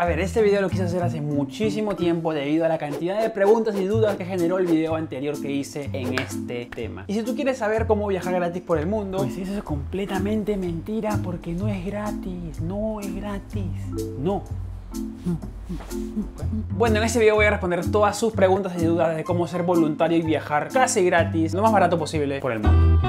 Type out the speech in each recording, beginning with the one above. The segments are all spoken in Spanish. A ver, este video lo quise hacer hace muchísimo tiempo debido a la cantidad de preguntas y dudas que generó el video anterior que hice en este tema. Y si tú quieres saber cómo viajar gratis por el mundo, pues eso es completamente mentira, porque no es gratis, no es gratis, no. Bueno, en este video voy a responder todas sus preguntas y dudas de cómo ser voluntario y viajar casi gratis, lo más barato posible por el mundo.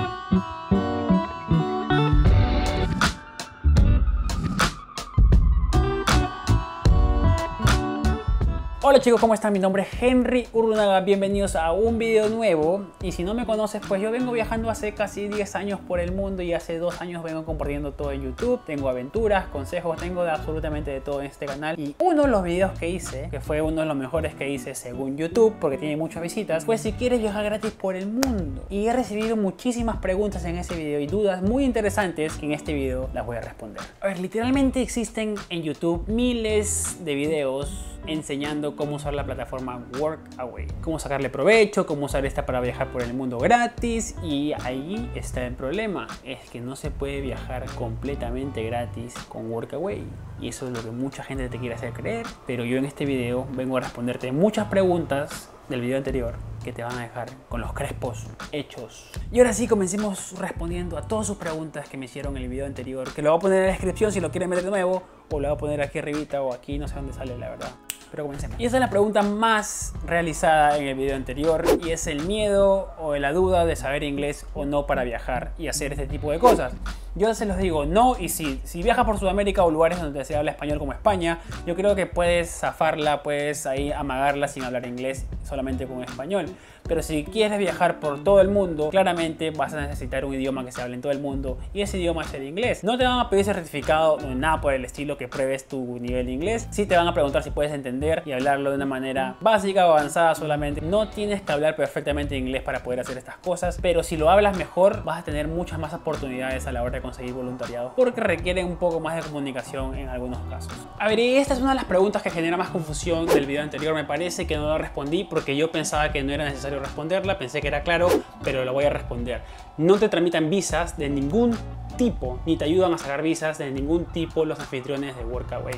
Hola chicos, ¿cómo están? Mi nombre es Henry Urrunaga, bienvenidos a un video nuevo. Y si no me conoces, pues yo vengo viajando hace casi 10 años por el mundo y hace 2 años vengo compartiendo todo en YouTube. Tengo aventuras, consejos, tengo de absolutamente de todo en este canal. Y uno de los videos que hice, que fue uno de los mejores que hice según YouTube, porque tiene muchas visitas, fue si quieres viajar gratis por el mundo. Y he recibido muchísimas preguntas en ese video y dudas muy interesantes que en este video las voy a responder. A ver, literalmente existen en YouTube miles de videos enseñando cómo usar la plataforma Workaway, cómo sacarle provecho, cómo usar esta para viajar por el mundo gratis. Y ahí está el problema, es que no se puede viajar completamente gratis con Workaway, y eso es lo que mucha gente te quiere hacer creer. Pero yo en este video vengo a responderte muchas preguntas del video anterior que te van a dejar con los crespos hechos. Y ahora sí, comencemos respondiendo a todas sus preguntas que me hicieron en el video anterior, que lo voy a poner en la descripción si lo quieren ver de nuevo, o lo voy a poner aquí arribita o aquí, no sé dónde sale la verdad. Pero comencemos. Y esa es la pregunta más realizada en el video anterior, y es el miedo o la duda de saber inglés o no para viajar y hacer este tipo de cosas. Yo se los digo, no y sí. Si viajas por Sudamérica o lugares donde se habla español como España, yo creo que puedes zafarla, puedes ahí amagarla sin hablar inglés, solamente con español. Pero si quieres viajar por todo el mundo, claramente vas a necesitar un idioma que se hable en todo el mundo, y ese idioma es el inglés. No te van a pedir certificado ni nada por el estilo que pruebes tu nivel de inglés. Sí te van a preguntar si puedes entender y hablarlo de una manera básica o avanzada solamente. No tienes que hablar perfectamente inglés para poder hacer estas cosas, pero si lo hablas mejor vas a tener muchas más oportunidades a la hora de conseguir voluntariado, porque requieren un poco más de comunicación en algunos casos. A ver, y esta es una de las preguntas que genera más confusión del video anterior. Me parece que no la respondí porque yo pensaba que no era necesario responderla, pensé que era claro, pero lo voy a responder. No te tramitan visas de ningún tipo, ni te ayudan a sacar visas de ningún tipo los anfitriones de Workaway.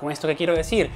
¿Con esto qué quiero decir?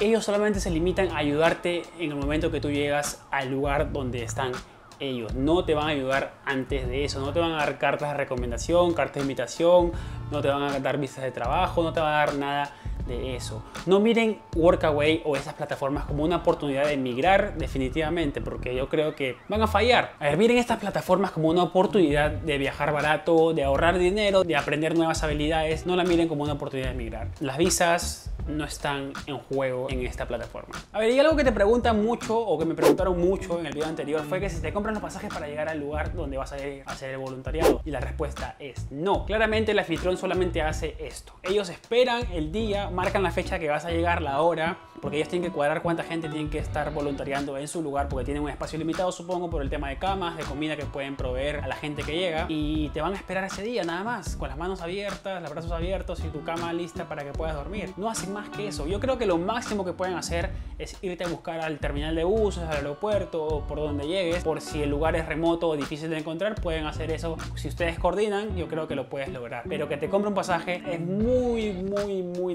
Ellos solamente se limitan a ayudarte en el momento que tú llegas al lugar donde están ellos. No te van a ayudar antes de eso, no te van a dar cartas de recomendación, cartas de invitación, no te van a dar visas de trabajo, no te van a dar nada de eso. No miren Workaway o esas plataformas como una oportunidad de emigrar definitivamente, porque yo creo que van a fallar. A ver, miren estas plataformas como una oportunidad de viajar barato, de ahorrar dinero, de aprender nuevas habilidades. No la miren como una oportunidad de emigrar. Las visas no están en juego en esta plataforma. A ver, y algo que te preguntan mucho, o que me preguntaron mucho en el video anterior, fue que si te compran los pasajes para llegar al lugar donde vas a ir a hacer el voluntariado. Y la respuesta es no. Claramente el anfitrión solamente hace esto. Ellos esperan el día, marcan la fecha que vas a llegar, la hora, porque ellos tienen que cuadrar cuánta gente tienen que estar voluntariando en su lugar, porque tienen un espacio limitado, supongo, por el tema de camas, de comida que pueden proveer a la gente que llega, y te van a esperar ese día nada más, con las manos abiertas, los brazos abiertos y tu cama lista para que puedas dormir. No hacen más que eso. Yo creo que lo máximo que pueden hacer es irte a buscar al terminal de buses, al aeropuerto o por donde llegues. Por si el lugar es remoto o difícil de encontrar, pueden hacer eso. Si ustedes coordinan, yo creo que lo puedes lograr. Pero que te compre un pasaje es muy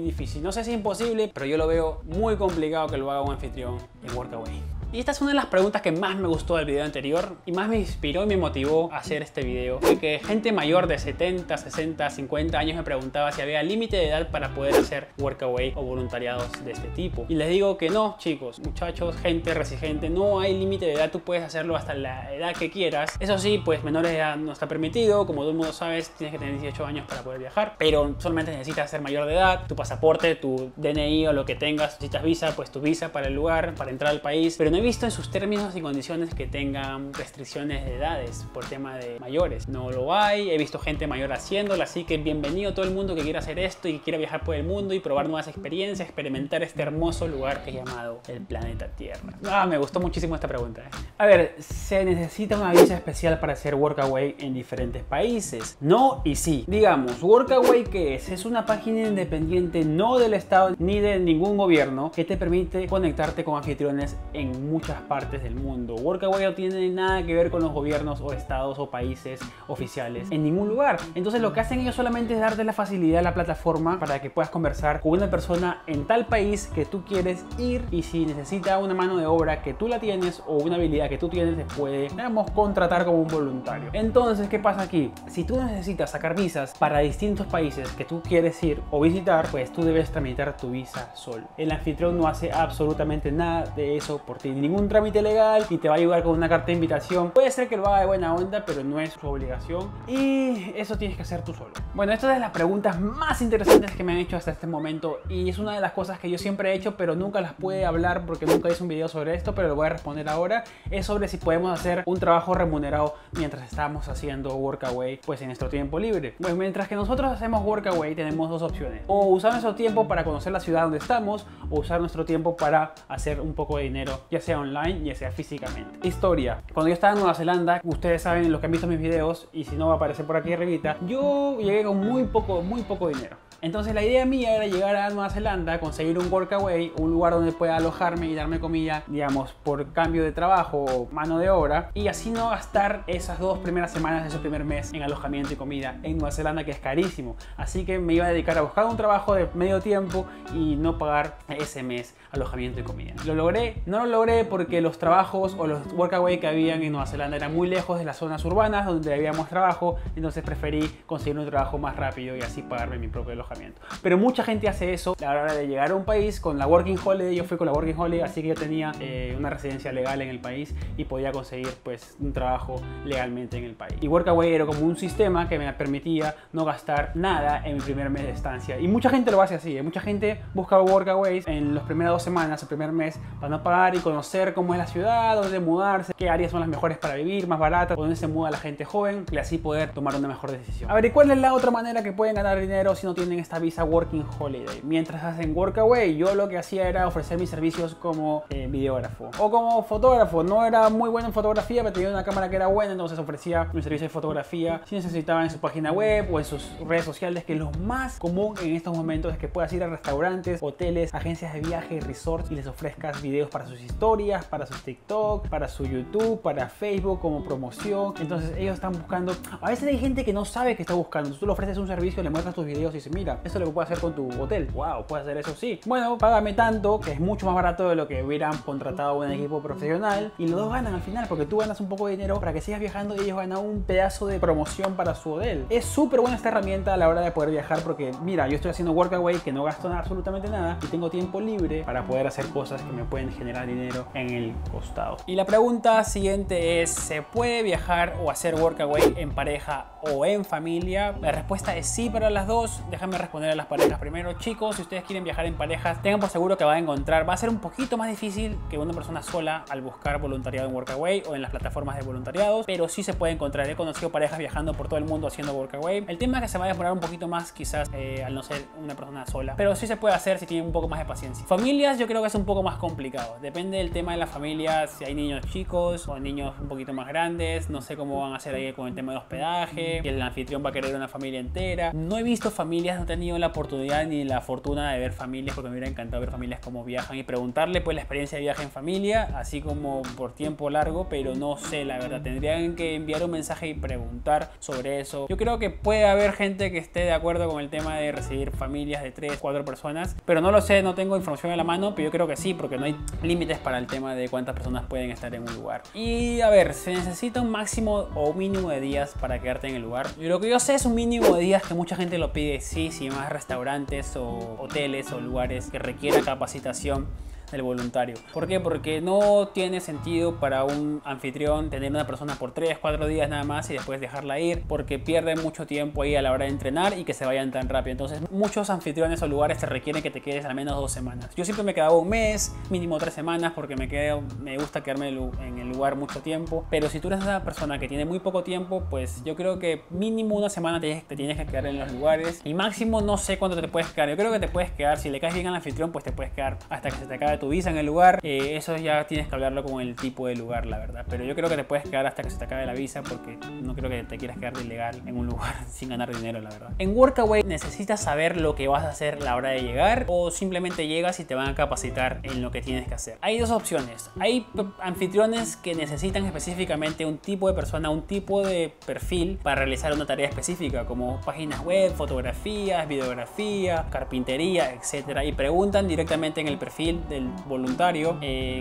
difícil. No sé si es imposible, pero yo lo veo muy complicado que lo haga un anfitrión en Workaway. Y esta es una de las preguntas que más me gustó del video anterior y más me inspiró y me motivó a hacer este video. Fue que gente mayor de 70, 60, 50 años me preguntaba si había límite de edad para poder hacer Workaway o voluntariados de este tipo. Y les digo que no, chicos, muchachos, gente resistente, no hay límite de edad. Tú puedes hacerlo hasta la edad que quieras. Eso sí, pues menores de edad no está permitido. Como todo el mundo sabe, tienes que tener 18 años para poder viajar, pero solamente necesitas ser mayor de edad. Tu pasaporte, tu DNI o lo que tengas. Necesitas visa, pues tu visa para el lugar, para entrar al país. Pero no he visto en sus términos y condiciones que tengan restricciones de edades por tema de mayores. No lo hay. He visto gente mayor haciéndolo, así que bienvenido todo el mundo que quiera hacer esto y que quiera viajar por el mundo y probar nuevas experiencias, experimentar este hermoso lugar que es llamado el planeta Tierra. Ah, me gustó muchísimo esta pregunta. A ver, ¿se necesita una visa especial para hacer Workaway en diferentes países? No y sí. Digamos, Workaway, ¿qué es? Es una página independiente, no del Estado ni de ningún gobierno, que te permite conectarte con anfitriones en muchas partes del mundo. Workaway no tiene nada que ver con los gobiernos o estados o países oficiales en ningún lugar. Entonces lo que hacen ellos solamente es darte la facilidad a la plataforma para que puedas conversar con una persona en tal país que tú quieres ir, y si necesita una mano de obra que tú la tienes o una habilidad que tú tienes, te puede, digamos, contratar como un voluntario. Entonces, ¿qué pasa aquí? Si tú necesitas sacar visas para distintos países que tú quieres ir o visitar, pues tú debes tramitar tu visa solo. El anfitrión no hace absolutamente nada de eso por ti, ningún trámite legal, y te va a ayudar con una carta de invitación. Puede ser que lo haga de buena onda, pero no es su obligación y eso tienes que hacer tú solo. Bueno, esta es de las preguntas más interesantes que me han hecho hasta este momento, y es una de las cosas que yo siempre he hecho pero nunca las pude hablar porque nunca hice un video sobre esto, pero lo voy a responder ahora. Es sobre si podemos hacer un trabajo remunerado mientras estamos haciendo Workaway, pues en nuestro tiempo libre. Pues mientras que nosotros hacemos Workaway tenemos dos opciones: o usar nuestro tiempo para conocer la ciudad donde estamos, o usar nuestro tiempo para hacer un poco de dinero, ya sea online, ya sea físicamente. Historia: cuando yo estaba en Nueva Zelanda, ustedes saben, los que han visto mis videos, y si no va a aparecer por aquí arribita, yo llegué con muy poco dinero. Entonces la idea mía era llegar a Nueva Zelanda, conseguir un Workaway, un lugar donde pueda alojarme y darme comida, digamos, por cambio de trabajo o mano de obra, y así no gastar esas dos primeras semanas de su primer mes en alojamiento y comida en Nueva Zelanda, que es carísimo. Así que me iba a dedicar a buscar un trabajo de medio tiempo y no pagar ese mes alojamiento y comida. ¿Lo logré? No lo logré porque los trabajos o los Workaway que habían en Nueva Zelanda eran muy lejos de las zonas urbanas donde habíamos trabajo, entonces preferí conseguir un trabajo más rápido y así pagarme mi propio alojamiento. Pero mucha gente hace eso a la hora de llegar a un país con la Working Holiday. Yo fui con la Working Holiday, así que yo tenía una residencia legal en el país y podía conseguir, pues, un trabajo legalmente en el país. Y Workaway era como un sistema que me permitía no gastar nada en mi primer mes de estancia. Y mucha gente lo hace así, mucha gente busca Workaways en las primeras 2 semanas, el primer mes, para no pagar y conocer cómo es la ciudad, dónde mudarse, qué áreas son las mejores para vivir, más baratas, dónde se muda la gente joven, y así poder tomar una mejor decisión. A ver, ¿y cuál es la otra manera que pueden ganar dinero si no tienen esta visa Working Holiday? Mientras hacen Workaway, yo lo que hacía era ofrecer mis servicios como videógrafo o como fotógrafo. No era muy bueno en fotografía, pero tenía una cámara que era buena, entonces ofrecía mi servicio de fotografía si necesitaban en su página web o en sus redes sociales, que lo más común en estos momentos es que puedas ir a restaurantes, hoteles, agencias de viaje, resorts, y les ofrezcas videos para sus historias, para sus TikTok, para su YouTube, para Facebook, como promoción. Entonces ellos están buscando. A veces hay gente que no sabe que está buscando. Tú le ofreces un servicio, le muestras tus videos y dices: mira, eso es lo que puedes hacer con tu hotel. Wow, puedes hacer eso, sí. Bueno, págame tanto, que es mucho más barato de lo que hubieran contratado a un equipo profesional. Y los dos ganan al final, porque tú ganas un poco de dinero para que sigas viajando y ellos ganan un pedazo de promoción para su hotel. Es súper buena esta herramienta a la hora de poder viajar, porque mira, yo estoy haciendo Workaway que no gasto absolutamente nada y tengo tiempo libre para poder hacer cosas que me pueden generar dinero en el costado. Y la pregunta siguiente es: ¿se puede viajar o hacer Workaway en pareja o en familia? La respuesta es sí para las dos. Déjame responder a las parejas primero. Chicos, si ustedes quieren viajar en parejas, tengan por seguro que van a encontrar, va a ser un poquito más difícil que una persona sola al buscar voluntariado en Workaway o en las plataformas de voluntariados, pero sí se puede encontrar. He conocido parejas viajando por todo el mundo haciendo Workaway. El tema es que se va a demorar un poquito más, quizás al no ser una persona sola, pero sí se puede hacer si tienen un poco más de paciencia. Familias, yo creo que es un poco más complicado. Depende del tema de la familia, si hay niños chicos o niños un poquito más grandes. No sé cómo van a hacer ahí con el tema de hospedaje, que el anfitrión va a querer una familia entera. No he visto familias, no he tenido la oportunidad ni la fortuna de ver familias, porque me hubiera encantado ver familias cómo viajan y preguntarle, pues, la experiencia de viaje en familia, así como por tiempo largo, pero no sé, la verdad. Tendrían que enviar un mensaje y preguntar sobre eso. Yo creo que puede haber gente que esté de acuerdo con el tema de recibir familias de 3, 4 personas, pero no lo sé, no tengo información a la mano, pero yo creo que sí, porque no hay límites para el tema de cuántas personas pueden estar en un lugar. Y a ver, ¿se necesita un máximo o un mínimo de días para quedarte en el lugar? Y lo que yo sé es un mínimo de días, que mucha gente lo pide. Sí, sí, más restaurantes o hoteles o lugares que requieran capacitación del voluntario. ¿Por qué? Porque no tiene sentido para un anfitrión tener una persona por 3, 4 días nada más y después dejarla ir, porque pierden mucho tiempo ahí a la hora de entrenar y que se vayan tan rápido. Entonces muchos anfitriones o lugares te requieren que te quedes al menos 2 semanas. Yo siempre me quedaba un mes, mínimo 3 semanas, porque me gusta quedarme en el lugar mucho tiempo. Pero si tú eres una persona que tiene muy poco tiempo, pues yo creo que mínimo 1 semana te tienes que quedar en los lugares, y máximo no sé cuánto te puedes quedar. Yo creo que te puedes quedar, si le caes bien al anfitrión, pues te puedes quedar hasta que se te acabe tu visa en el lugar, eso ya tienes que hablarlo con el tipo de lugar, la verdad. Pero yo creo que te puedes quedar hasta que se te acabe la visa, porque no creo que te quieras quedar de ilegal en un lugar sin ganar dinero, la verdad. En Workaway necesitas saber lo que vas a hacer a la hora de llegar, o simplemente llegas y te van a capacitar en lo que tienes que hacer. Hay dos opciones. Hay anfitriones que necesitan específicamente un tipo de persona, un tipo de perfil para realizar una tarea específica, como páginas web, fotografías, videografía, carpintería, etcétera, y preguntan directamente en el perfil del voluntario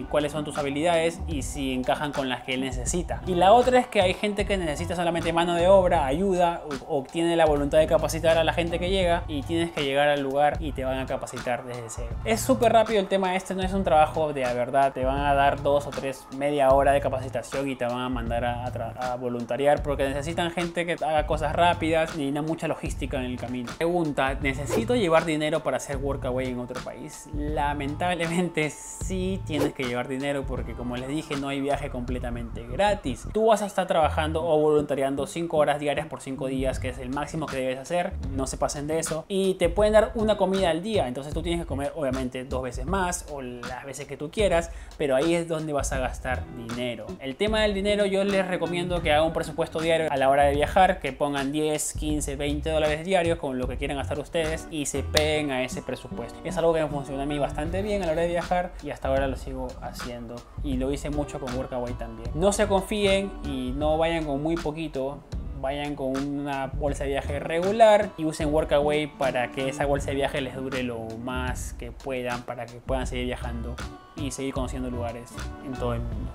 cuáles son tus habilidades y si encajan con las que él necesita. Y la otra es que hay gente que necesita solamente mano de obra, ayuda, o tiene la voluntad de capacitar a la gente que llega, y tienes que llegar al lugar y te van a capacitar desde cero. Es súper rápido el tema este, no es un trabajo de la verdad, te van a dar dos o tres, media hora de capacitación y te van a mandar a voluntariar, porque necesitan gente que haga cosas rápidas y mucha logística en el camino. Pregunta: ¿necesito llevar dinero para hacer Workaway en otro país? Lamentablemente sí tienes que llevar dinero, porque como les dije, no hay viaje completamente gratis. Tú vas a estar trabajando o voluntariando 5 horas diarias por 5 días, que es el máximo que debes hacer, no se pasen de eso, y te pueden dar una comida al día, entonces tú tienes que comer obviamente 2 veces más o las veces que tú quieras, pero ahí es donde vas a gastar dinero. El tema del dinero, yo les recomiendo que hagan un presupuesto diario a la hora de viajar, que pongan 10, 15, $20 diarios con lo que quieran gastar ustedes y se peguen a ese presupuesto. Es algo que me funciona a mí bastante bien a la hora de viajar y hasta ahora lo sigo haciendo, y lo hice mucho con Workaway también. No se confíen y no vayan con muy poquito. Vayan con una bolsa de viaje regular y usen Workaway para que esa bolsa de viaje les dure lo más que puedan, para que puedan seguir viajando y seguir conociendo lugares en todo el mundo.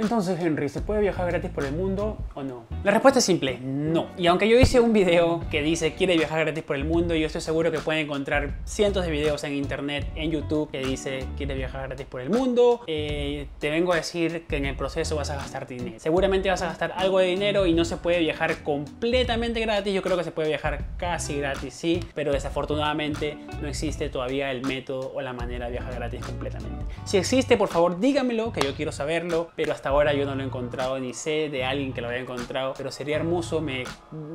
Entonces, Henry, ¿se puede viajar gratis por el mundo o no? La respuesta es simple: no. Y aunque yo hice un video que dice quiere viajar gratis por el mundo, yo estoy seguro que pueden encontrar cientos de videos en internet, en YouTube, que dice quiere viajar gratis por el mundo. Te vengo a decir que en el proceso vas a gastar dinero. Seguramente vas a gastar algo de dinero y no se puede viajar completamente gratis. Yo creo que se puede viajar casi gratis, sí, pero desafortunadamente no existe todavía el método o la manera de viajar gratis completamente. Si existe, por favor dígamelo, que yo quiero saberlo, pero hasta ahora yo no lo he encontrado ni sé de alguien que lo haya encontrado, pero sería hermoso, me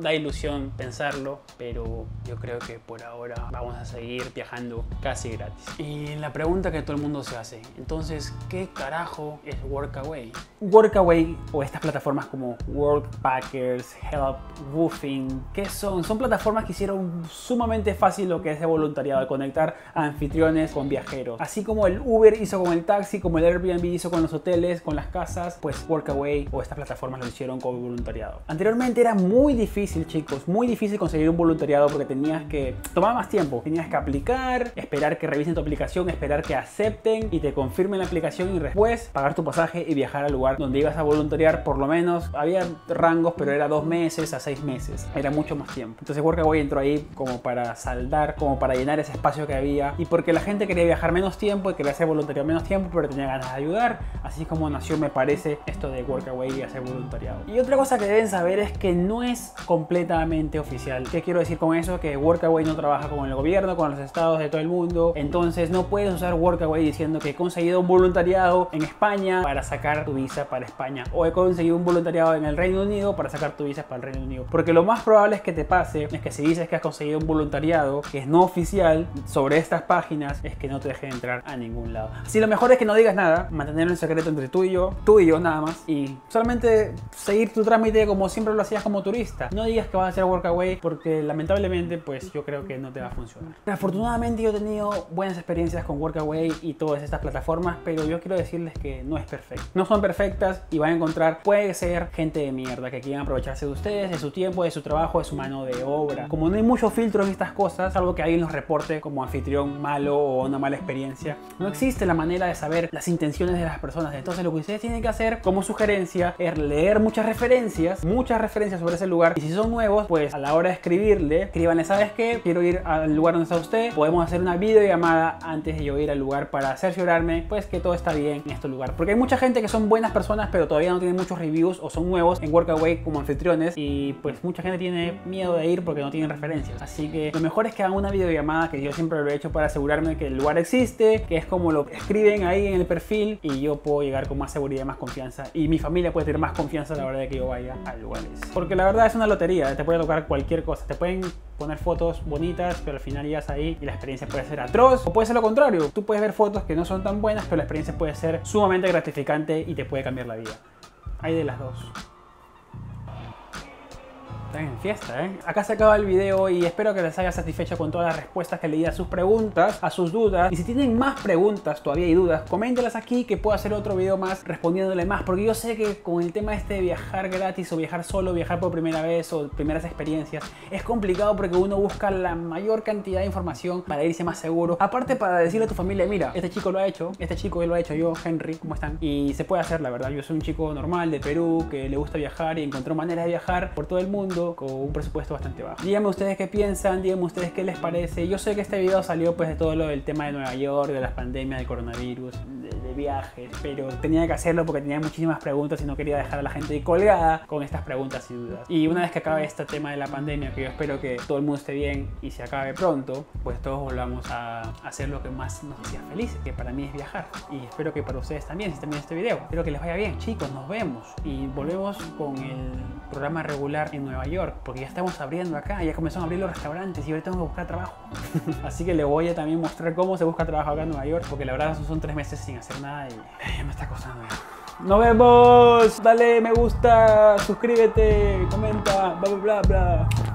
da ilusión pensarlo, pero yo creo que por ahora vamos a seguir viajando casi gratis. Y la pregunta que todo el mundo se hace, entonces, ¿qué carajo es Workaway? Workaway, o estas plataformas como World Packers, Help, Woofing, ¿qué son? Son plataformas que hicieron sumamente fácil lo que es el voluntariado, de conectar a anfitriones con viajeros. Así como el Uber hizo con el taxi, como el Airbnb hizo con los hoteles, con las casas, pues Workaway o estas plataformas lo hicieron con voluntariado. Anteriormente era muy difícil, chicos, muy difícil conseguir un voluntariado, porque tenías que tomar más tiempo, tenías que aplicar, esperar que revisen tu aplicación, esperar que acepten y te confirmen la aplicación, y después pagar tu pasaje y viajar al lugar donde ibas a voluntariar. Por lo menos había rangos, pero era 2 meses a 6 meses, era mucho más tiempo. Entonces Workaway entró ahí como para saldar, como para llenar ese espacio que había, y porque la gente quería viajar menos tiempo y quería hacer voluntariado menos tiempo, pero tenía ganas de ayudar. Así como nació, me parece, esto de Workaway y hacer voluntariado. Y otra cosa que deben saber es que no es completamente oficial. ¿Qué quiero decir con eso? Que Workaway no trabaja con el gobierno, con los estados de todo el mundo. Entonces no puedes usar Workaway diciendo que he conseguido un voluntariado en España para sacar tu visa para España, o he conseguido un voluntariado en el Reino Unido para sacar tu visa para el Reino Unido, porque lo más probable es que te pase es que si dices que has conseguido un voluntariado que es no oficial sobre estas páginas, es que no te dejen entrar a ningún lado. Así lo mejor es que no digas nada, mantenerlo en secreto entre tú y yo nada más, y solamente seguir tu trámite como siempre lo hacías como turista. No digas que vas a hacer Workaway, porque lamentablemente pues yo creo que no te va a funcionar. Afortunadamente yo he tenido buenas experiencias con Workaway y todas estas plataformas, pero yo quiero decirles que no es perfecto, no son perfectas, y van a encontrar, puede ser gente de mierda que quieran aprovecharse de ustedes, de su tiempo, de su trabajo, de su mano de obra. Como no hay mucho filtro en estas cosas, salvo que alguien los reporte como anfitrión malo o una mala experiencia, no existe la manera de saber las intenciones de las personas. Entonces lo que ustedes tienen que hacer como sugerencia es leer muchas referencias sobre ese lugar, y si son nuevos, pues a la hora de escribanle, ¿sabes qué? Quiero ir al lugar donde está usted, podemos hacer una videollamada antes de yo ir al lugar para cerciorarme pues que todo está bien en este lugar, porque hay mucha gente que son buenas personas pero todavía no tienen muchos reviews o son nuevos en Workaway como anfitriones, y pues mucha gente tiene miedo de ir porque no tienen referencias. Así que lo mejor es que hagan una videollamada, que yo siempre lo he hecho para asegurarme que el lugar existe, que es como lo escriben ahí en el perfil, y yo puedo llegar con más seguridad, más más confianza y mi familia puede tener más confianza a la hora de que yo vaya a lugares. Porque la verdad es una lotería, te puede tocar cualquier cosa. Te pueden poner fotos bonitas, pero al final llegas ahí y la experiencia puede ser atroz. O puede ser lo contrario, tú puedes ver fotos que no son tan buenas, pero la experiencia puede ser sumamente gratificante y te puede cambiar la vida. Hay de las dos. Están en fiesta, ¿eh? Acá se acaba el video y espero que les haya satisfecho con todas las respuestas que le di a sus preguntas, a sus dudas. Y si tienen más preguntas, todavía hay dudas, coméntenlas aquí que puedo hacer otro video más respondiéndole más. Porque yo sé que con el tema este de viajar gratis o viajar solo, viajar por primera vez o primeras experiencias, es complicado porque uno busca la mayor cantidad de información para irse más seguro. Aparte para decirle a tu familia, mira, este chico lo ha hecho, este chico él lo ha hecho yo, Henry, ¿cómo están? Y se puede hacer, la verdad. Yo soy un chico normal de Perú que le gusta viajar y encontró maneras de viajar por todo el mundo con un presupuesto bastante bajo. Díganme ustedes qué piensan, díganme ustedes qué les parece. Yo sé que este video salió pues de todo lo del tema de Nueva York, de las pandemias, del coronavirus, de viajes, pero tenía que hacerlo porque tenía muchísimas preguntas y no quería dejar a la gente colgada con estas preguntas y dudas. Y una vez que acabe este tema de la pandemia, que yo espero que todo el mundo esté bien y se acabe pronto, pues todos volvamos a hacer lo que más nos hacía felices, que para mí es viajar. Y espero que para ustedes también, si terminan este video. Espero que les vaya bien. Chicos, nos vemos y volvemos con el programa regular en Nueva York, porque ya estamos abriendo acá, ya comenzaron a abrir los restaurantes y ahorita tengo que buscar trabajo. Así que les voy a también mostrar cómo se busca trabajo acá en Nueva York, porque la verdad son 3 meses sin hacer nada y ya me está costando. ¡Nos vemos! Dale me gusta, suscríbete, comenta, bla bla bla.